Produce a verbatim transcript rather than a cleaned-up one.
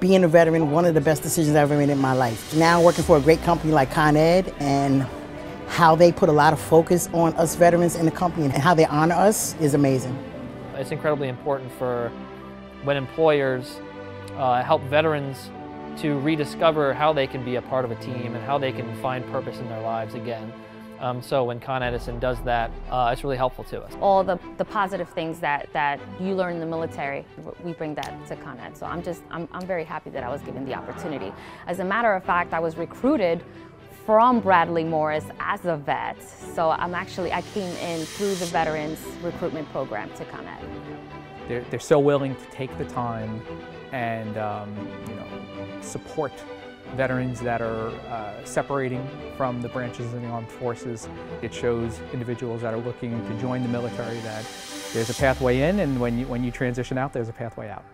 being a veteran, one of the best decisions I've ever made in my life. Now working for a great company like Con Ed, and how they put a lot of focus on us veterans in the company and how they honor us is amazing. It's incredibly important for when employers uh, help veterans to rediscover how they can be a part of a team and how they can find purpose in their lives again. Um, so when Con Edison does that, uh, it's really helpful to us. All the, the positive things that, that you learn in the military, we bring that to Con Ed. So I'm just, I'm, I'm very happy that I was given the opportunity. As a matter of fact, I was recruited from Bradley Morris as a vet. So I'm actually, I came in through the Veterans Recruitment Program to Con Ed. They're, they're so willing to take the time and um, you know, support veterans that are uh, separating from the branches of the armed forces. It shows individuals that are looking to join the military that there's a pathway in, and when you, when you transition out, there's a pathway out.